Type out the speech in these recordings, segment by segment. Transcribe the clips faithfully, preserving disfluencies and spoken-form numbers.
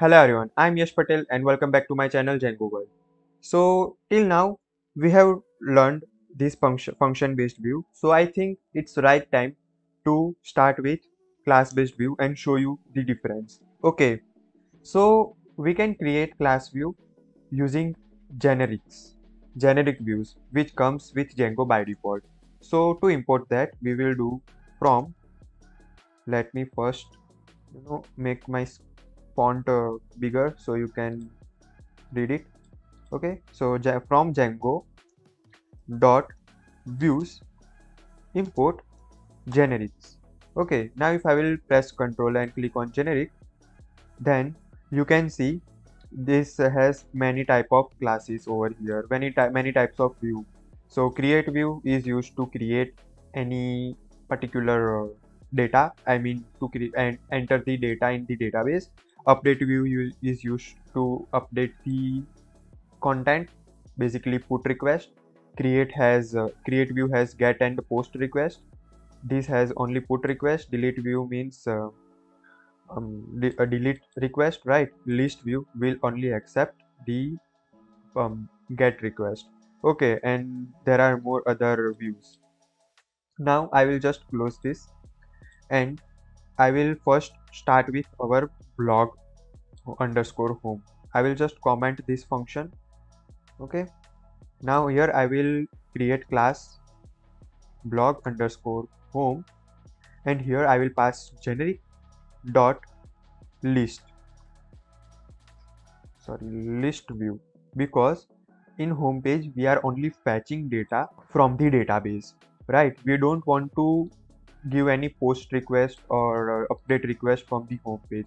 Hello everyone, I'm Yash Patel and welcome back to my channel Django World. So till now we have learned this function function based view. So I think it's right time to start with class based view and show you the difference. Okay, so we can create class view using generics, generic views which comes with Django by default. So to import that we will do from, let me first you know make my font uh, bigger so you can read it. Okay, so from Django dot views import generics. Okay, now if I will press Ctrl and click on generic, then you can see this has many type of classes over here, many ty many types of view. So create view is used to create any particular uh, data, I mean to create and enter the data in the database. Update view is used to update the content, basically put request. Create has uh, create view has get and post request. This has only put request. Delete view means uh, um, de a delete request, right? List view will only accept the um, get request. Okay, and there are more other views. Now I will just close this and I will first start with our blog underscore home. I will just comment this function. Okay, now here I will create class blog underscore home and here I will pass generic dot list, sorry list view, because in home page we are only fetching data from the database, right? We don't want to give any post request or uh, update request from the home page.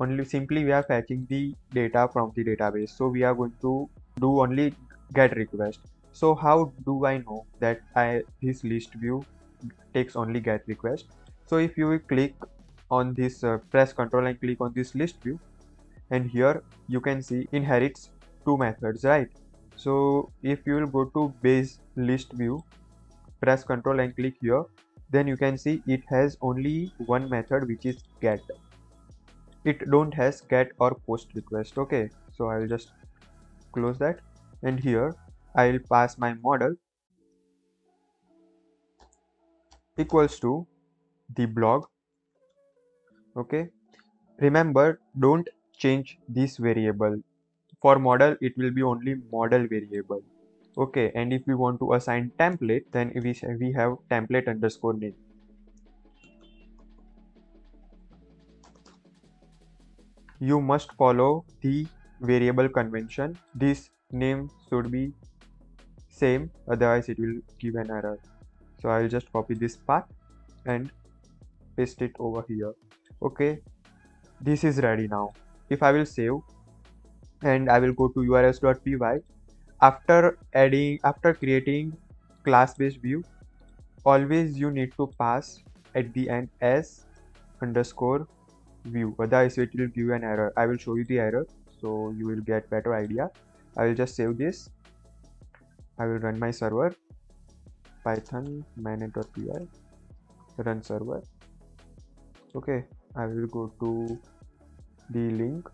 Only simply we are fetching the data from the database, so we are going to do only get request. So how do I know that I this list view takes only get request? So if you will click on this, uh, press Ctrl and click on this list view, and here you can see inherits two methods, right? So if you will go to base list view, press Ctrl and click here, then you can see it has only one method, which is get. It don't has get or post request. Okay, so I will just close that and here I will pass my model equals to the blog. Okay, remember, don't change this variable. For model it will be only model variable. Okay, and if we want to assign template, then we we have template underscore name. You must follow the variable convention. This name should be same, otherwise it will give an error. So I will just copy this path and paste it over here. Okay, this is ready now. If I will save and I will go to urls.py. After adding, after creating class-based view, always you need to pass at the end as underscore view. Otherwise, it will give you an error. I will show you the error, so you will get better idea. I will just save this. I will run my server. Python manage.py. Run server. Okay. I will go to the link.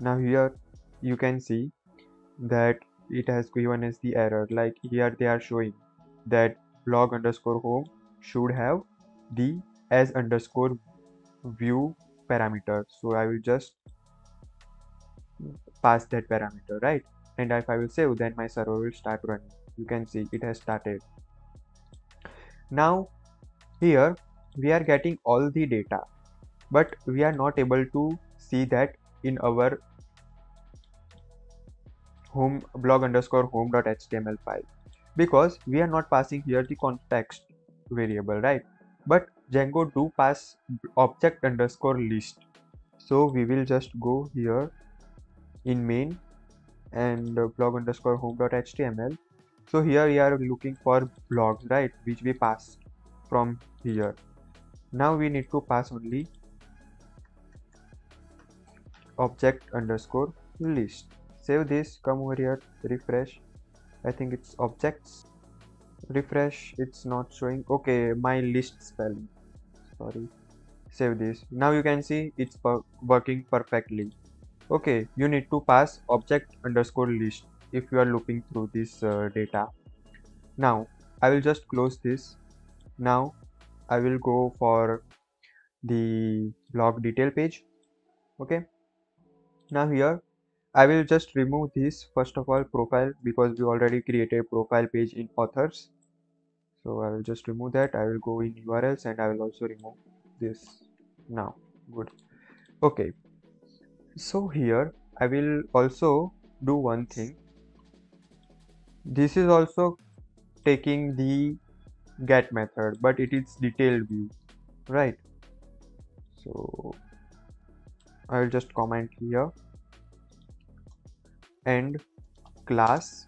Now here you can see that it has given as the error, like here they are showing that blog underscore home should have the as underscore view parameter. So I will just pass that parameter, right? And if I will save, then my server will start running. You can see it has started. Now here we are getting all the data, but we are not able to see that in our home blog underscore home dot html file, because we are not passing here the context variable, right? But Django do pass object underscore list. So we will just go here in main and blog underscore home dot html. So here we are looking for blogs, right, which we pass from here. Now we need to pass only object underscore list. Save this, come over here, refresh. I think it's objects. Refresh, it's not showing. Okay, my list spelling. Sorry. save this. Now you can see it's per working perfectly. Okay, you need to pass object underscore list if you are looping through this uh, data. Now I will just close this. Now I will go for the log detail page. Okay, now here I will just remove this first of all profile, because we already created profile page in authors. So I will just remove that. I will go in U R Ls and I will also remove this now. Good. Okay. So here I will also do one thing. This is also taking the get method, but it is detailed view, right? So I will just comment here and class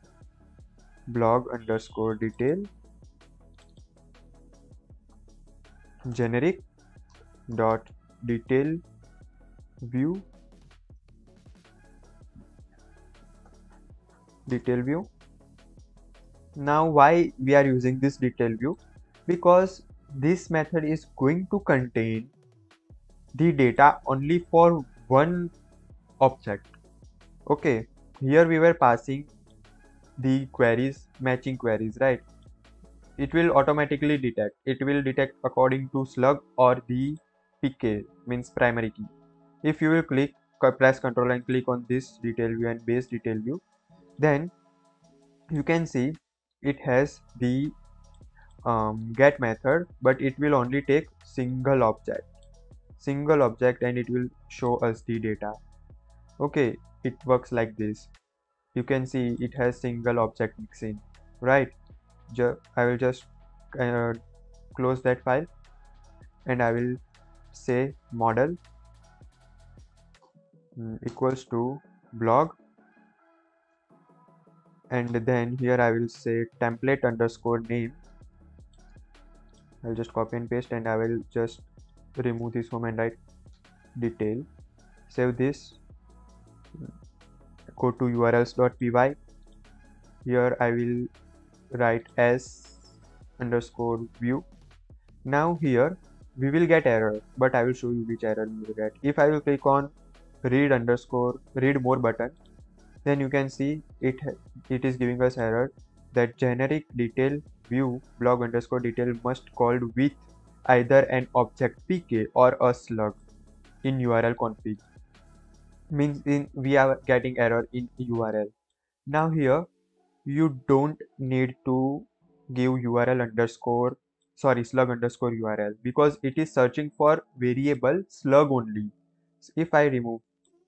blog underscore detail generic dot detail view detail view. Now why we are using this detail view? Because this method is going to contain the data only for one object. Okay, here we were passing the queries, matching queries, right? It will automatically detect. It will detect according to slug or the P K, means primary key. If you will click, press Ctrl and click on this detail view and base detail view, then you can see it has the um, get method, but it will only take single object, single object, and it will show us the data. Okay, it works like this. You can see it has single object mixin, right? Ju I will just uh, close that file and I will say model mm, equals to blog. And then here I will say template underscore name. I'll just copy and paste and I will just remove this home and write detail. Save this. Go to urls.py. Here I will write as underscore view. Now here we will get error, but I will show you which error we will get. If I will click on read underscore read more button, then you can see it it is giving us error that generic detail view blog underscore detail must called with either an object P K or a slug in U R L config, means in we are getting error in U R L. Now here you don't need to give U R L underscore sorry slug underscore U R L, because it is searching for variable slug only. So if I remove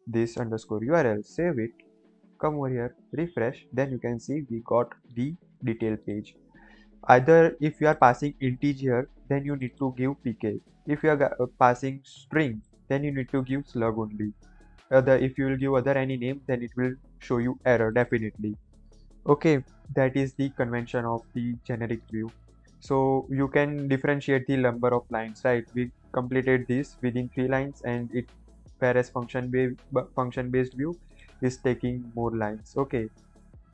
this underscore U R L, save it, come over here, refresh, then you can see we got the detail page. Either if you are passing integer, then you need to give P K. If you are passing string, then you need to give slug only. Other if you will give other any name, then it will show you error definitely. Okay, that is the convention of the generic view. So you can differentiate the number of lines, right? We completed this within three lines, and it whereas function based function based view is taking more lines. Okay,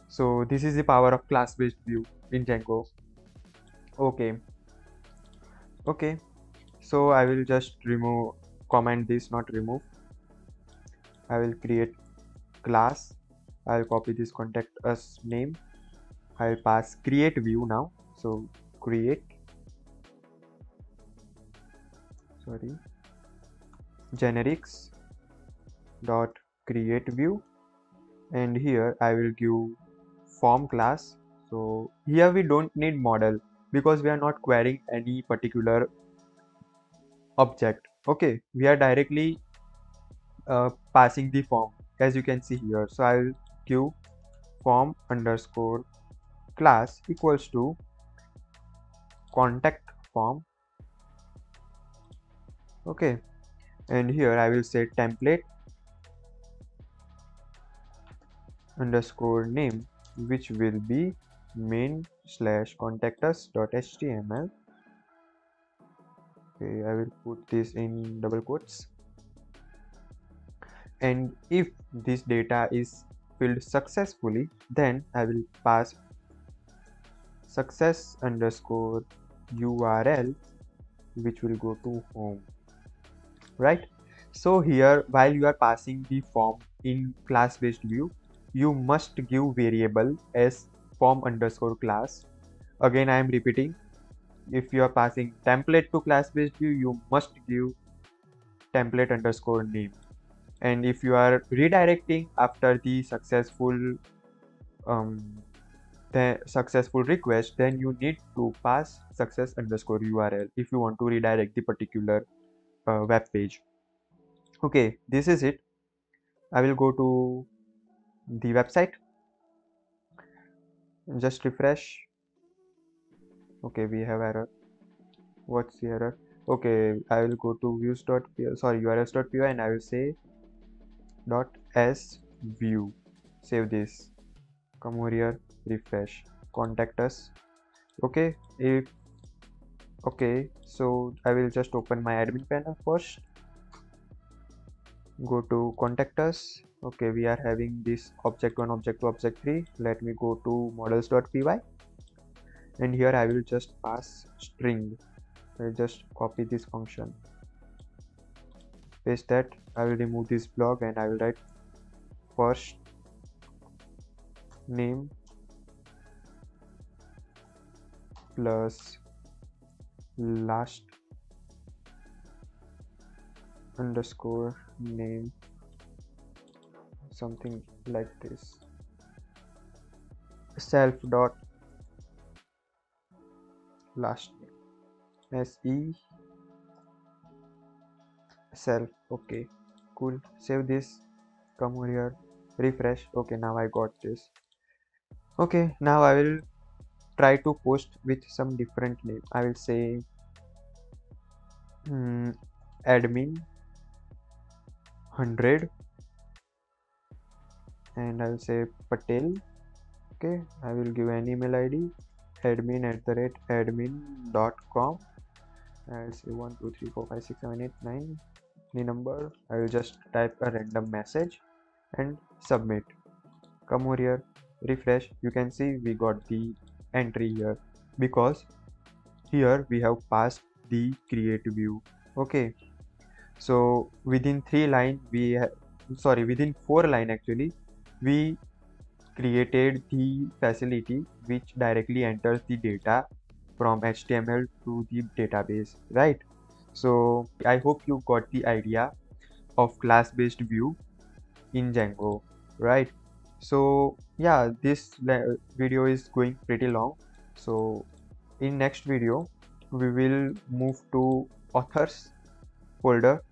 so this is the power of class based view in Django. Okay, okay, so I will just remove comment this, not remove. I will create class. I will copy this contact us name. I will pass create view now. So create sorry generics dot create view, and here I will give form class. So here we don't need model because we are not querying any particular object. Okay, we are directly uh, passing the form, as you can see here. So I will give form underscore class equals to contact form. Okay, and here I will say template underscore name, which will be main slash contact us dot html. Okay, I will put this in double quotes. And if this data is filled successfully, then I will pass success underscore U R L, which will go to home. right? So here, while you are passing the form in class based view, you must give variable as form underscore class. Again, I am repeating, if you are passing template to class based view, you must give template underscore name. And if you are redirecting after the successful um, the successful request, then you need to pass success underscore U R L if you want to redirect the particular uh, web page. Okay, this is it. I will go to the website, just refresh. Okay, we have error. What's the error? Okay, I will go to views.py, sorry, urls.py, and I will say dot s view. Save this, come over here, refresh, contact us. Okay, if okay, so I will just open my admin panel first, go to contact us. Okay, we are having this object one, object two, object three. Let me go to models.py, and here I will just pass string. I'll just copy this function, paste that. I will remove this block and I will write first name plus last underscore name, something like this, self dot last name, se self. Okay, cool, save this, come over here, refresh. Okay, now I got this. Okay, now I will try to post with some different name. I will say hmm, admin one hundred, and I will say Patel. Okay, I will give an email I D, admin at the rate admin dot com. I'll say one two three four five six seven eight nine, the number. I will just type a random message and submit. Come over here, refresh. You can see we got the entry here because here we have passed the create view. Okay, so within three line we sorry within four line actually we created the facility which directly enters the data from H T M L to the database, right? So I hope you got the idea of class-based view in Django, right? So yeah, this video is going pretty long, so in next video we will move to authors folder,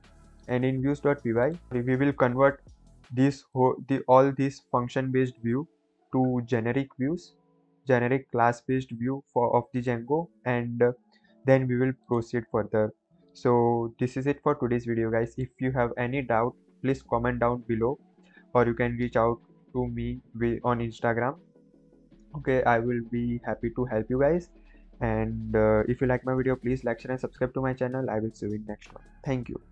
and in views.py we will convert this whole the all these function based view to generic views, generic class based view for of the Django, and uh, then we will proceed further. So this is it for today's video, guys. If you have any doubt, please comment down below, or you can reach out to me on Instagram. Okay, I will be happy to help you guys, and uh, if you like my video, please like, share and subscribe to my channel. I will see you in next one. Thank you.